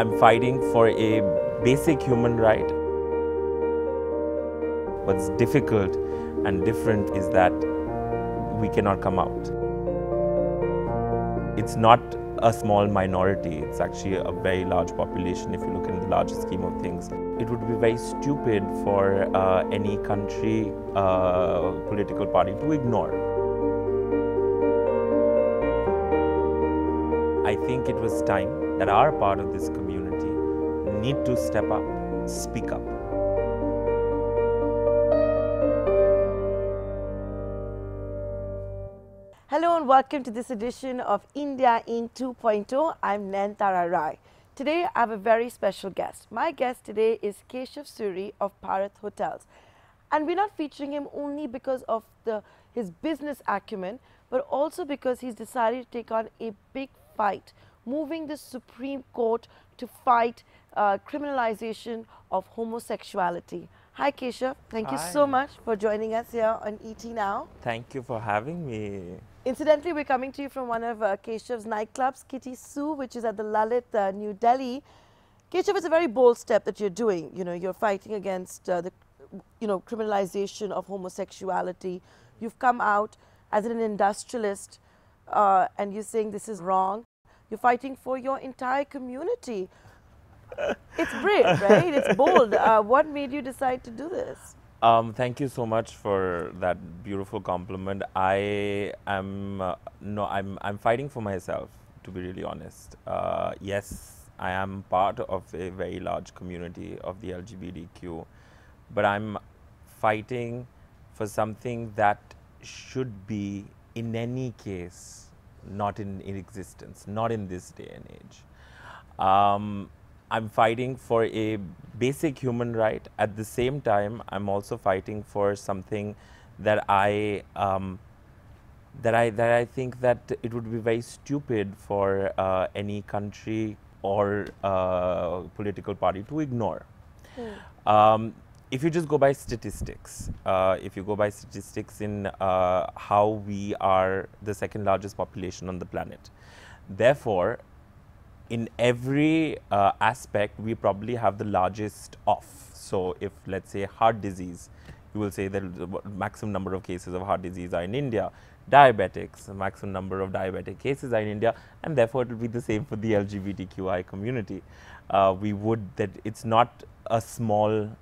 I'm fighting for a basic human right. What's difficult and different is that we cannot come out. It's not a small minority, it's actually a very large population if you look in the larger scheme of things. It would be very stupid for any country, political party to ignore. I think it was time that our part of this community need to step up, speak up. Hello and welcome to this edition of India in 2.0. I'm Nayantara Rai. Today I have a very special guest. My guest today is Keshav Suri of Bharat Hotels. And we're not featuring him only because of his business acumen, but also because he's decided to take on a big fight, moving the Supreme Court to fight criminalization of homosexuality. Hi Keshav, thank you so much for joining us here on ET Now. Thank you for having me. Incidentally, we're coming to you from one of Keshav's nightclubs, Kitty Su, which is at the Lalit, New Delhi. Keshav, it's a very bold step that you're doing. You know, you're fighting against the criminalization of homosexuality. You've come out as an industrialist, and you're saying this is wrong. You're fighting for your entire community. It's brave, right? It's bold. What made you decide to do this? Thank you so much for that beautiful compliment. I am I'm fighting for myself, to be really honest. Yes, I am part of a very large community of the LGBTQ, but I'm fighting for something that should be, in any case, not in existence, not in this day and age. I'm fighting for a basic human right. At the same time, I'm also fighting for something that I think that it would be very stupid for any country or political party to ignore. If you just go by statistics, in how we are the second largest population on the planet, therefore, in every aspect, we probably have the largest off. So if, let's say, heart disease, you will say that the maximum number of cases of heart disease are in India. Diabetics, the maximum number of diabetic cases are in India, and therefore it will be the same for the LGBTQI community. It's not a small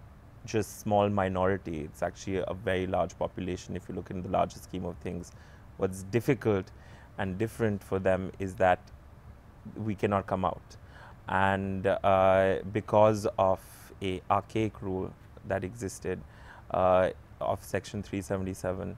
minority, it's actually a very large population if you look in the larger scheme of things. What's difficult and different for them is that we cannot come out, and because of a archaic rule that existed of Section 377,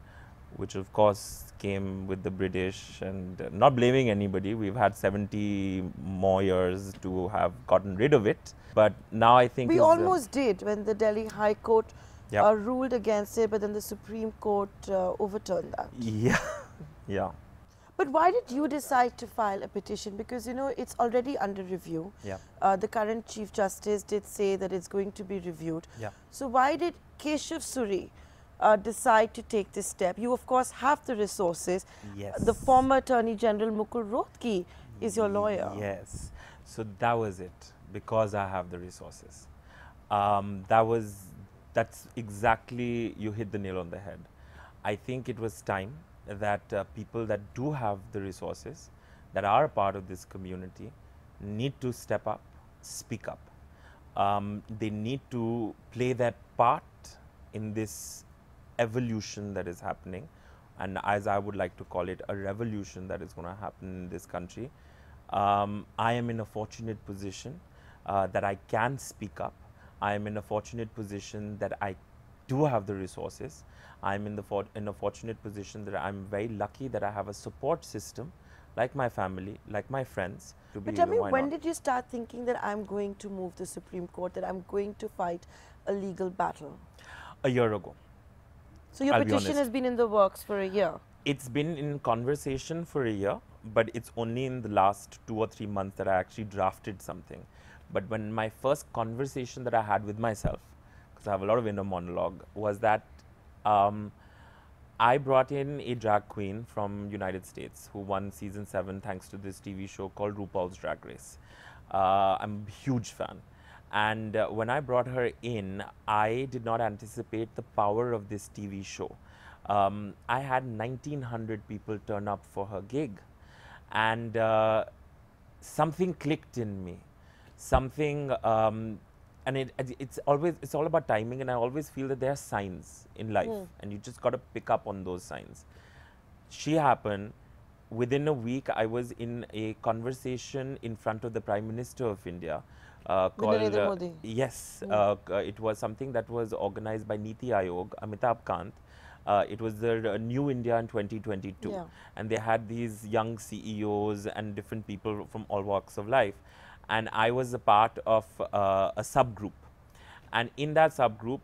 which of course came with the British, and not blaming anybody, we've had 70 more years to have gotten rid of it. But now I think we almost did when the Delhi High Court ruled against it, but then the Supreme Court overturned that. Yeah, yeah. But why did you decide to file a petition? Because, you know, it's already under review. Yeah. The current Chief Justice did say that it's going to be reviewed. Yeah. So why did Keshav Suri decide to take this step? You, of course, have the resources. Yes. The former Attorney General Mukul Rohatgi is your lawyer. Yes. So that was it, because I have the resources. That's exactly, you hit the nail on the head. I think it was time that people that do have the resources, that are part of this community, need to step up, speak up. They need to play their part in this evolution that is happening, and as I would like to call it, a revolution that is going to happen in this country. I am in a fortunate position that I can speak up. I am in a fortunate position that I do have the resources. I am in a fortunate position that I am very lucky that I have a support system, like my family, like my friends. But tell me, when did you start thinking that I'm going to move the Supreme Court, that I'm going to fight a legal battle? A year ago. So your petition has been in the works for a year? It's been in conversation for a year, but it's only in the last 2 or 3 months that I actually drafted something. But when my first conversation that I had with myself, because I have a lot of inner monologue, was that I brought in a drag queen from United States who won season 7 thanks to this TV show called RuPaul's Drag Race. I'm a huge fan. And when I brought her in, I did not anticipate the power of this TV show. I had 1900 people turn up for her gig, and something clicked in me, something, and it's all about timing, and I always feel that there are signs in life, and you just got to pick up on those signs. She happened. Within a week, I was in a conversation in front of the Prime Minister of India. Called, yes, it was something that was organized by Niti Ayog, Amitabh Kant. It was the New India in 2022, and they had these young CEOs and different people from all walks of life, and I was a part of a subgroup. And in that subgroup,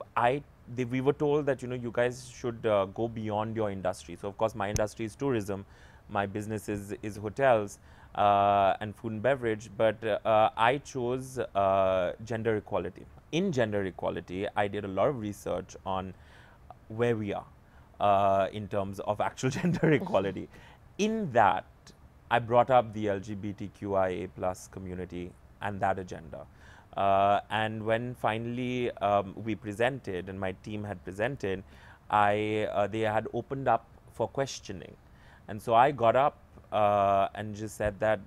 we were told that, you know, you guys should go beyond your industry. So of course, my industry is tourism, my business is hotels. And food and beverage, but I chose gender equality. In gender equality, I did a lot of research on where we are in terms of actual gender equality. In that, I brought up the LGBTQIA+ community and that agenda. And when finally we presented, and my team had presented, they had opened up for questioning. And so I got up and just said that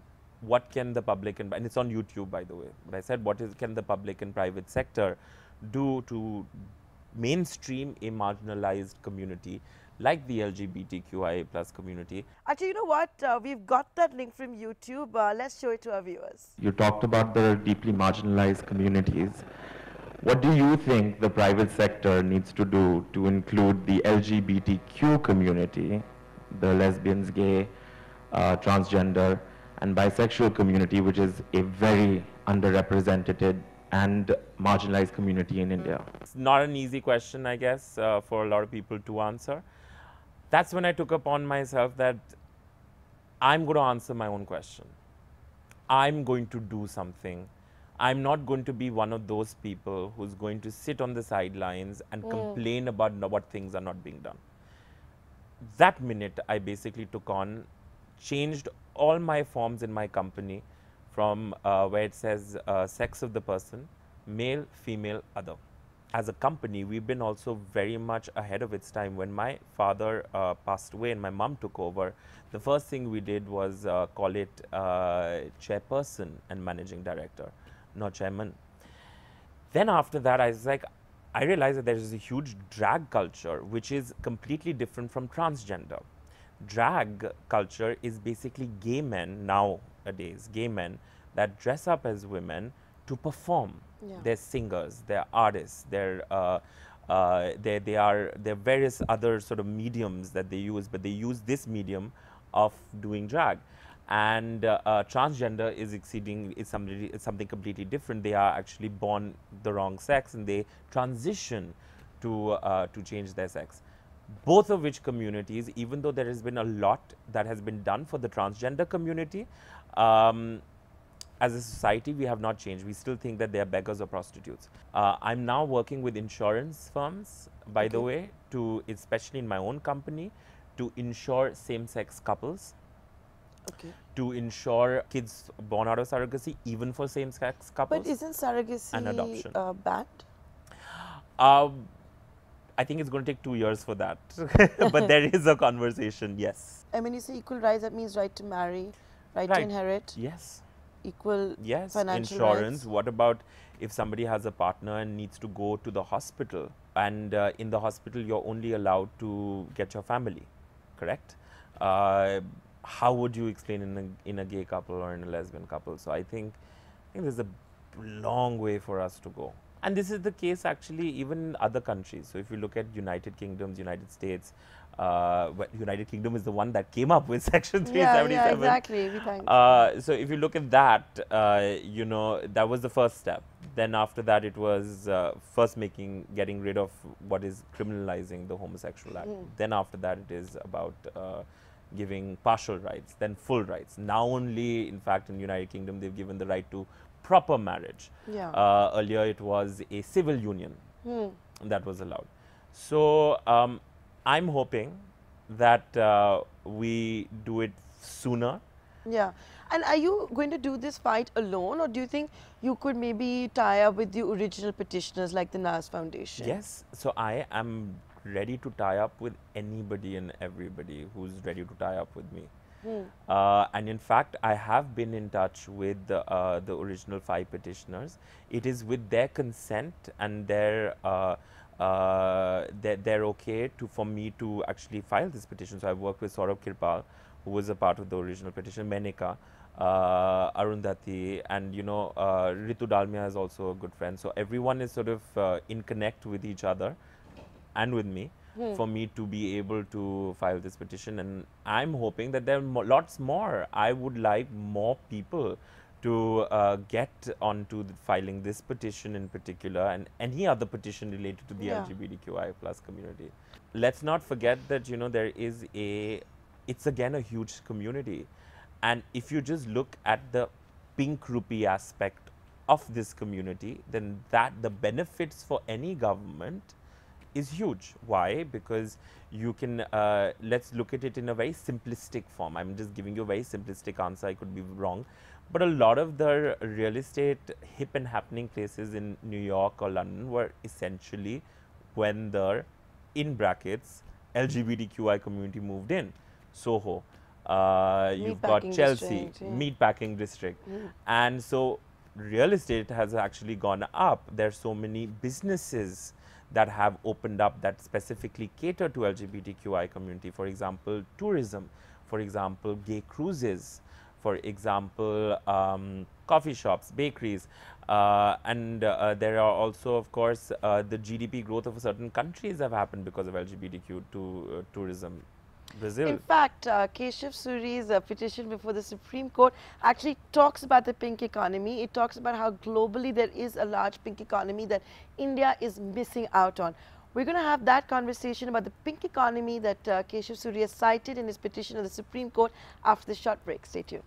what can the public and it's on YouTube, by the way, but I said can the public and private sector do to mainstream a marginalized community like the LGBTQIA+ community. Actually, you know what, we've got that link from YouTube, let's show it to our viewers. You talked about the deeply marginalized communities. What do you think the private sector needs to do to include the LGBTQ community, the lesbians, gay, transgender and bisexual community, which is a very underrepresented and marginalized community in India? It's not an easy question, I guess, for a lot of people to answer. That's when I took upon myself that I'm going to answer my own question. I'm going to do something. I'm not going to be one of those people who's going to sit on the sidelines and complain about what things are not being done. That minute, I basically took on changed all my forms in my company from where it says sex of the person, male, female, other. As a company, we've been also very much ahead of its time. When my father passed away and my mom took over, the first thing we did was call it chairperson and managing director, not chairman. Then after that, I was like, I realized that there is a huge drag culture, which is completely different from transgender. Drag culture is basically gay men nowadays, gay men that dress up as women to perform. They're singers, they're artists, they're various other sort of mediums that they use, but they use this medium of doing drag. And transgender is something completely different. They are actually born the wrong sex and they transition to change their sex. Both of which communities, even though there has been a lot that has been done for the transgender community, as a society, we have not changed. We still think that they are beggars or prostitutes. I'm now working with insurance firms, by the way, especially in my own company, to insure same-sex couples, to insure kids born out of surrogacy, even for same-sex couples. But isn't surrogacy and adoption bad? I think it's going to take 2 years for that, but there is a conversation, yes. I mean, you say equal rights, that means right to marry, right to inherit. Yes. Equal financial insurance. Rights. What about if somebody has a partner and needs to go to the hospital, and in the hospital you're only allowed to get your family, correct? How would you explain in a gay couple or in a lesbian couple? So I think there's a long way for us to go. And this is the case actually even in other countries. So if you look at United Kingdom, United States, United Kingdom is the one that came up with Section 377. Yeah, exactly. We thank so if you look at that, you know, that was the first step. Then after that, it was first getting rid of what is criminalizing the homosexual act. Then after that, it is about giving partial rights, then full rights. Now only, in fact, in United Kingdom, they've given the right to proper marriage. Earlier it was a civil union that was allowed. So I'm hoping that we do it sooner. Yeah, I And are you going to do this fight alone, or do you think you could maybe tie up with the original petitioners like the NAS Foundation? Yes, so I am ready to tie up with anybody and everybody who's ready to tie up with me. And in fact, I have been in touch with the original 5 petitioners. It is with their consent and their okay for me to actually file this petition. So I worked with Saurabh Kirpal, who was a part of the original petition, Meneka, Arundhati, and you know, Ritu Dalmia is also a good friend. So everyone is sort of in connect with each other and with me for me to be able to file this petition. And I'm hoping that there are lots more. I would like more people to get onto filing this petition in particular, and any other petition related to the LGBTQIA+ community. Let's not forget that, you know, there is a, it's again a huge community. And if you just look at the pink rupee aspect of this community, then the benefits for any government is huge. Why? Because you can, let's look at it in a very simplistic form. I'm just giving you a very simplistic answer, I could be wrong. But a lot of the real estate hip and happening places in New York or London were essentially when the, in brackets, LGBTQI community moved in. Soho, you've got Chelsea, meatpacking district. And so real estate has actually gone up. There are so many businesses that have opened up that specifically cater to LGBTQI community. For example, tourism, for example, gay cruises, for example, coffee shops, bakeries, there are also, of course, the GDP growth of certain countries have happened because of LGBTQ tourism. Brazil. In fact, Keshav Suri's petition before the Supreme Court actually talks about the pink economy. It talks about how globally there is a large pink economy that India is missing out on. We're going to have that conversation about the pink economy that Keshav Suri has cited in his petition to the Supreme Court after the short break. Stay tuned.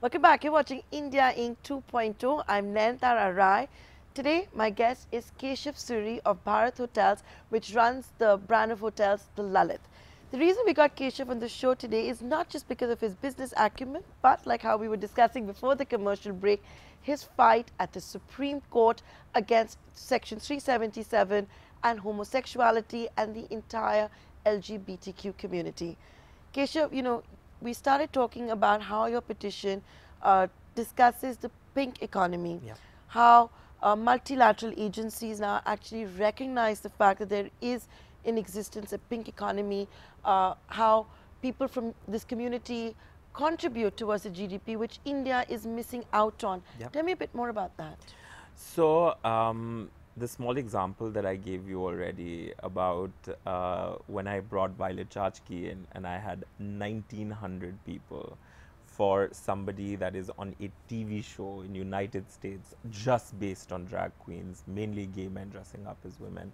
Welcome back. You're watching India Inc. 2.0. I'm Nayanthara Rai. Today, my guest is Keshav Suri of Bharat Hotels, which runs the brand of hotels, the Lalit. The reason we got Keshav on the show today is not just because of his business acumen, but like how we were discussing before the commercial break, his fight at the Supreme Court against Section 377 and homosexuality and the entire LGBTQ community. Keshav, you know, we started talking about how your petition discusses the pink economy, how multilateral agencies now actually recognize the fact that there is in existence a pink economy, how people from this community contribute towards the GDP, which India is missing out on. Tell me a bit more about that. So the small example that I gave you already about when I brought Violet Chachki in and I had 1900 people for somebody that is on a TV show in United States just based on drag queens, mainly gay men dressing up as women.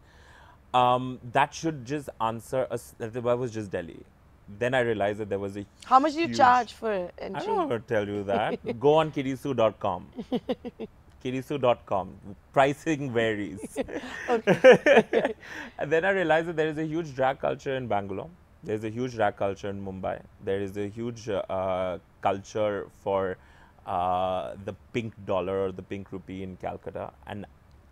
That should just answer us. That was just Delhi. Then I realized that there was a How much do you charge for entry? I don't want to tell you that. Go on kittysu.com. Kittysu.com. Pricing varies. Okay. And then I realized that there is a huge drag culture in Bangalore. There is a huge drag culture in Mumbai. There is a huge culture for the pink dollar or the pink rupee in Calcutta and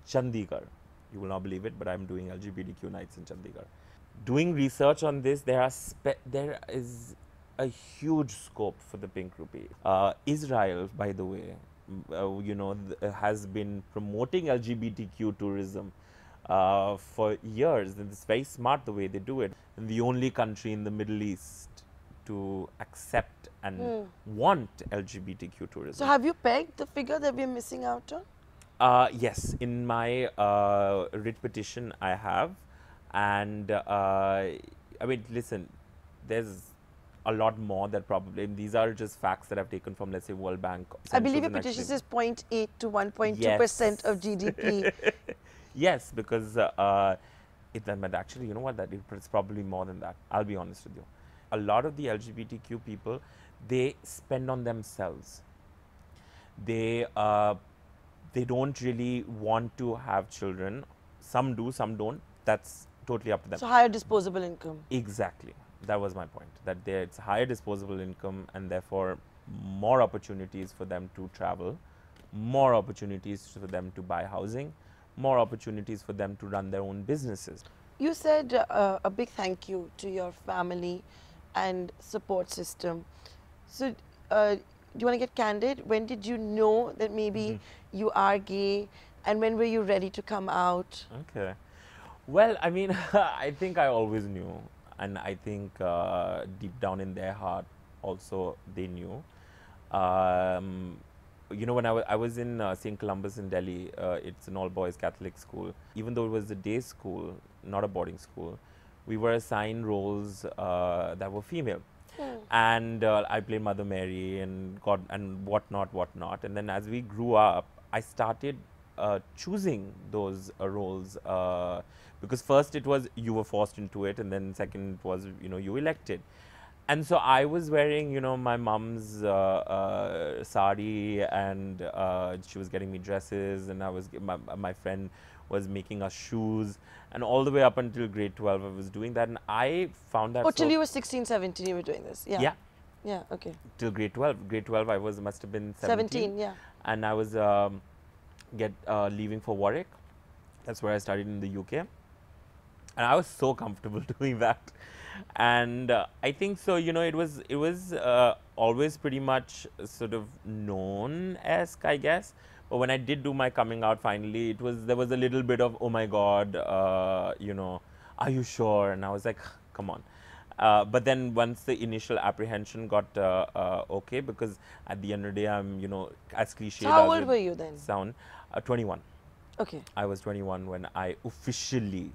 Chandigarh. You will not believe it, but I'm doing LGBTQ nights in Chandigarh. Doing research on this, there is a huge scope for the pink rupee. Israel, by the way, you know, has been promoting LGBTQ tourism for years, and it's very smart the way they do it. And the only country in the Middle East to accept and want LGBTQ tourism. So have you pegged the figure that we're missing out on? Yes, in my writ petition I have, and I mean, listen, there's a lot more that probably, these are just facts that I've taken from, let's say, World Bank. I believe your petition says 0.8 to 1.2% of GDP. Yes, because actually, you know what, that it's probably more than that. I'll be honest with you. A lot of the LGBTQ people, they spend on themselves. They don't really want to have children. Some do, some don't. that's totally up to them. So higher disposable income. Exactly. That was my point, that it's higher disposable income and therefore more opportunities for them to travel, more opportunities for them to buy housing, more opportunities for them to run their own businesses. You said a big thank you to your family and support system. So do you want to get candid? When did you know that maybe you are gay, and when were you ready to come out? Okay. Well, I mean, I think I always knew. And I think deep down in their heart also they knew. You know, when I was in St. Columbus in Delhi, it's an all-boys Catholic school. Even though it was a day school, not a boarding school, we were assigned roles that were female. Yeah. And I played Mother Mary and God and whatnot. And then as we grew up, I started choosing those roles because first it was you were forced into it, and then second it was, you know, you elected. And so I was wearing, you know, my mom's sari, and she was getting me dresses, and I was my friend was making us shoes, and all the way up until grade 12 I was doing that, and I found that. Oh, till you were 16, 17 you were doing this? Yeah. Yeah. Yeah, okay. Till grade 12. Grade 12 I was, must have been 17. 17, yeah. And I was leaving for Warwick. That's where I studied in the UK, and I was so comfortable doing that, and I think so. You know, it was always pretty much sort of known-esque, I guess. But when I did do my coming out finally, there was a little bit of, oh my God, you know, are you sure? And I was like, come on. But then once the initial apprehension got okay, because at the end of the day, I'm, you know, as cliche. So how old were you then? 21. Okay. I was 21 when I officially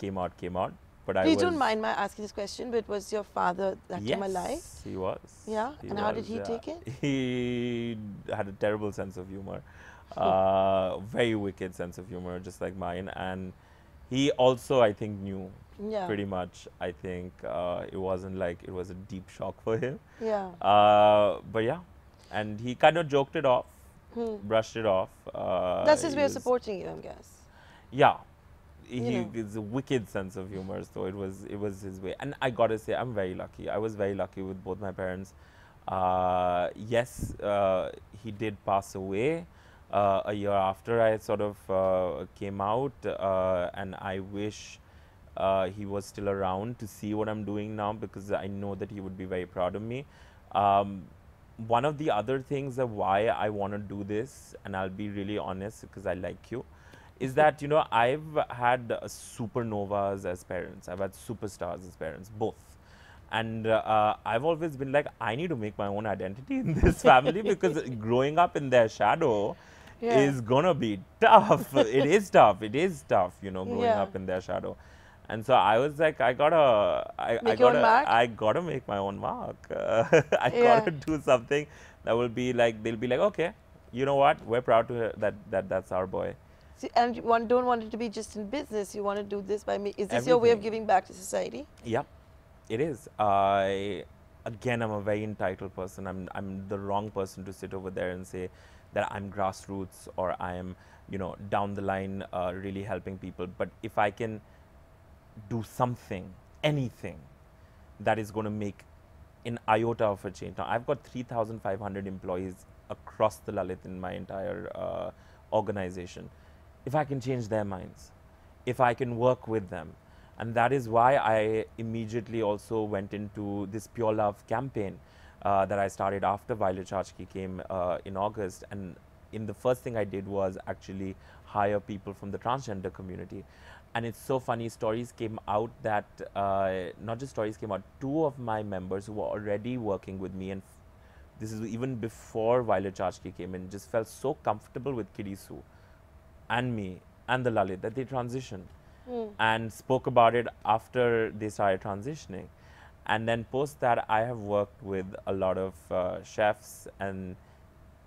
came out. But please don't mind my asking this question, but was your father that time alive? Yes, he was. Yeah. And how did he take it? He had a terrible sense of humor, very wicked sense of humor, just like mine, and he also, I think, knew. Yeah. Pretty much, I think it wasn't like it was a deep shock for him. Yeah. But yeah, and he kind of joked it off, brushed it off. That's his way of supporting you, I guess. Yeah, he is a wicked sense of humor, so it was his way. And I gotta say, I'm very lucky. I was very lucky with both my parents. Yes, he did pass away a year after I sort of came out, and I wish. He was still around to see what I'm doing now, because I know that he would be very proud of me. One of the other things of why I want to do this, and I'll be really honest because I like you, is that, you know, I've had supernovas as parents. I've had superstars as parents, both. And I've always been like, I need to make my own identity in this family because growing up in their shadow is gonna be tough. It is tough, you know, growing up in their shadow. And so I was like, I gotta make my own mark. I gotta do something that will be like, they'll be like, okay, you know what? We're proud to hear that's our boy. See, and you don't want it to be just in business. You want to do this by me. Is this everything. Your way of giving back to society? Yep, it is. Again, I'm a very entitled person. I'm the wrong person to sit over there and say that I'm grassroots or I am, you know, down the line really helping people. But if I can do something, anything that is going to make an iota of a change. Now, I've got 3,500 employees across the Lalit in my entire organization. If I can change their minds, if I can work with them, and that is why I immediately also went into this Pure Love campaign that I started after Violet Chachki came in August. And in the first thing I did was actually hire people from the transgender community. And it's so funny, stories came out that, not just stories came out, two of my members who were already working with me, and this is even before Violet Chachki came in, just felt so comfortable with Kitty Su and me and the Lalit that they transitioned and spoke about it after they started transitioning. And then post that, I have worked with a lot of chefs, and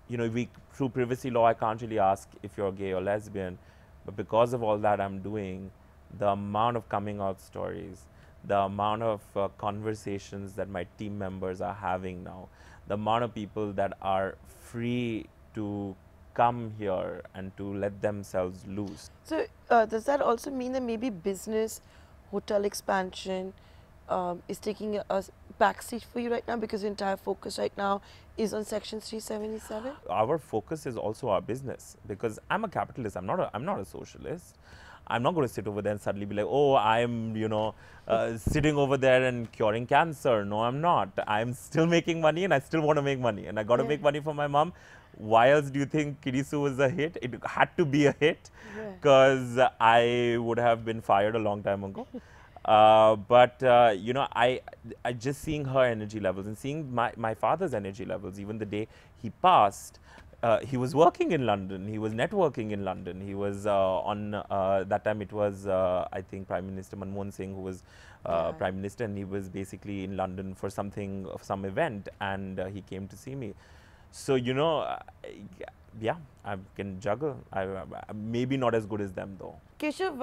you know, through privacy law, I can't really ask if you're gay or lesbian. But because of all that I'm doing, the amount of coming out stories, the amount of conversations that my team members are having now, the amount of people that are free to come here and to let themselves loose. So does that also mean that maybe business, hotel expansion is taking a backseat for you right now because your entire focus right now is on Section 377? Our focus is also our business, because I'm a capitalist, I'm not a socialist. I'm not going to sit over there and suddenly be like, oh, I'm, you know, sitting over there and curing cancer. No, I'm not. I'm still making money, and I still want to make money, and I got to make money for my mom. Why else do you think Kitty Su was a hit? It had to be a hit, because I would have been fired a long time ago. You know, I just seeing her energy levels and seeing my father's energy levels, even the day he passed. He was working in London, he was networking in London, he was on, that time it was, I think, Prime Minister Manmohan Singh who was Prime Minister, and he was basically in London for something, of some event, and he came to see me. So, you know, yeah, I can juggle. Maybe not as good as them though. Keshav,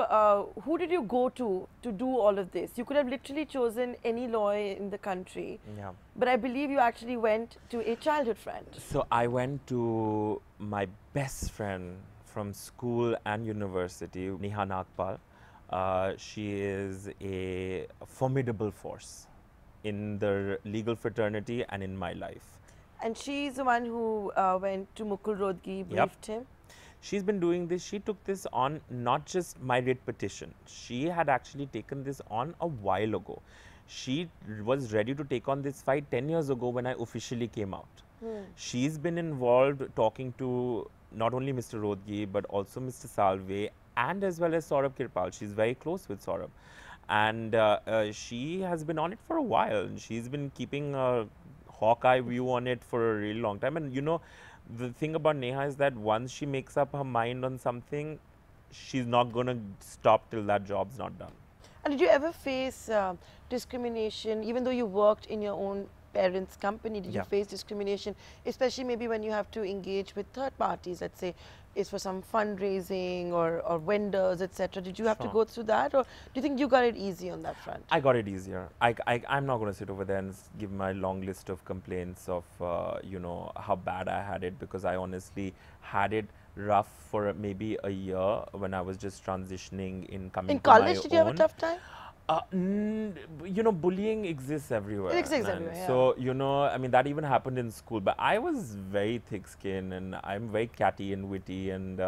who did you go to do all of this? You could have literally chosen any lawyer in the country. Yeah. But I believe you actually went to a childhood friend. So I went to my best friend from school and university, Niha Akhtar. She is a formidable force in the legal fraternity and in my life. And she's the one who went to Mukul Rohatgi, briefed him. She's been doing this. She took this on, not just my writ petition. She had actually taken this on a while ago. She was ready to take on this fight 10 years ago when I officially came out. She's been involved talking to not only Mr. Rohatgi, but also Mr. Salve, and as well as Saurabh Kirpal. She's very close with Saurabh. And she has been on it for a while. And she's been keeping a hawkeye view on it for a really long time. And you know, the thing about Neha is that once she makes up her mind on something, she's not going to stop till that job's not done. And did you ever face discrimination, even though you worked in your own parents' company? Did you face discrimination, especially maybe when you have to engage with third parties, let's say it's for some fundraising or vendors, etc.? Did you have to go through that, or do you think you got it easy on that front? I got it easier. I'm not going to sit over there and give my long list of complaints of, you know, how bad I had it, because I honestly had it rough for maybe a year when I was just transitioning in coming in college. Did you have a tough time? You know, bullying exists everywhere. It exists everywhere, yeah. So, you know, I mean, that even happened in school. But I was very thick-skinned, and I'm very catty and witty, and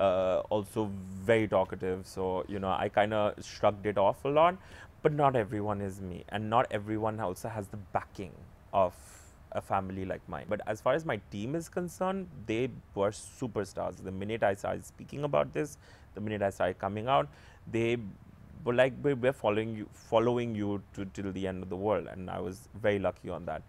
also very talkative. So, you know, I kind of shrugged it off a lot. But not everyone is me, and not everyone also has the backing of a family like mine. But as far as my team is concerned, they were superstars. The minute I started speaking about this, the minute I started coming out, they... But like, we're following you till the end of the world, and I was very lucky on that.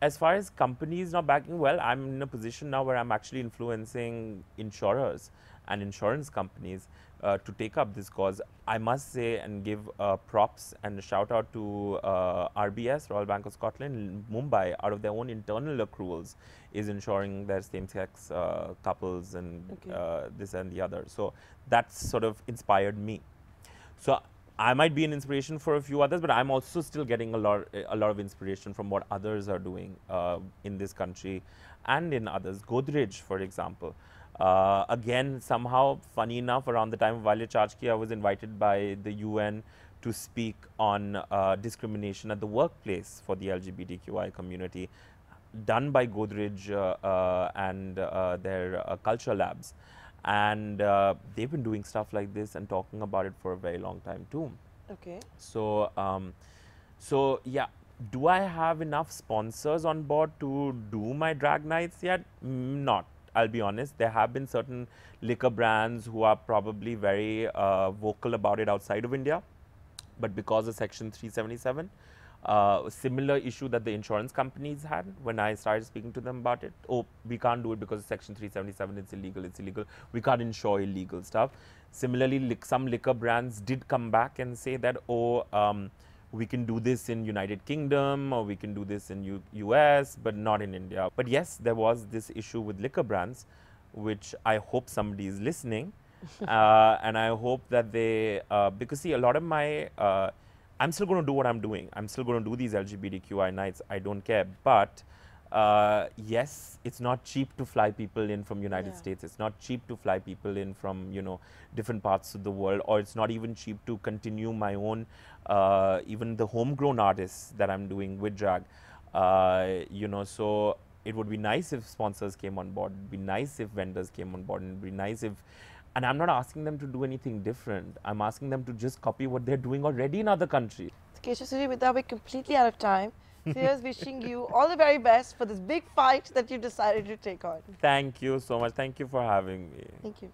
As far as companies not backing, well, I'm in a position now where I'm actually influencing insurers and insurance companies to take up this cause. I must say and give props and a shout out to RBS, Royal Bank of Scotland, Mumbai, out of their own internal accruals, is insuring their same-sex couples and this and the other. So that's sort of inspired me. So I might be an inspiration for a few others, but I'm also still getting a lot of inspiration from what others are doing in this country and in others. Godrej, for example. Again, somehow, funny enough, around the time of Violet Chachki, I was invited by the UN to speak on discrimination at the workplace for the LGBTQI community, done by Godrej and their culture labs. And they've been doing stuff like this and talking about it for a very long time too. Okay. So, yeah, do I have enough sponsors on board to do my drag nights yet? Not. I'll be honest. There have been certain liquor brands who are probably very vocal about it outside of India, but because of Section 377, similar issue that the insurance companies had when I started speaking to them about it. Oh, we can't do it because of Section 377, it's illegal, we can't insure illegal stuff. Similarly, some liquor brands did come back and say that, oh, we can do this in United Kingdom, or we can do this in US, but not in India. But yes, there was this issue with liquor brands, which I hope somebody is listening. And I hope that they, because see, a lot of my... I'm still going to do what I'm doing. I'm still going to do these LGBTQI nights. I don't care. But Yes, it's not cheap to fly people in from United States. It's not cheap to fly people in from, you know, different parts of the world, or it's not even cheap to continue my own, even the homegrown artists that I'm doing with drag. You know, so it would be nice if sponsors came on board. It'd be nice if vendors came on board. It'd be nice if, and I'm not asking them to do anything different. I'm asking them to just copy what they're doing already in other countries. Keshav Suri, with that, we're completely out of time. Here's wishing you all the very best for this big fight that you decided to take on. Thank you so much. Thank you for having me. Thank you.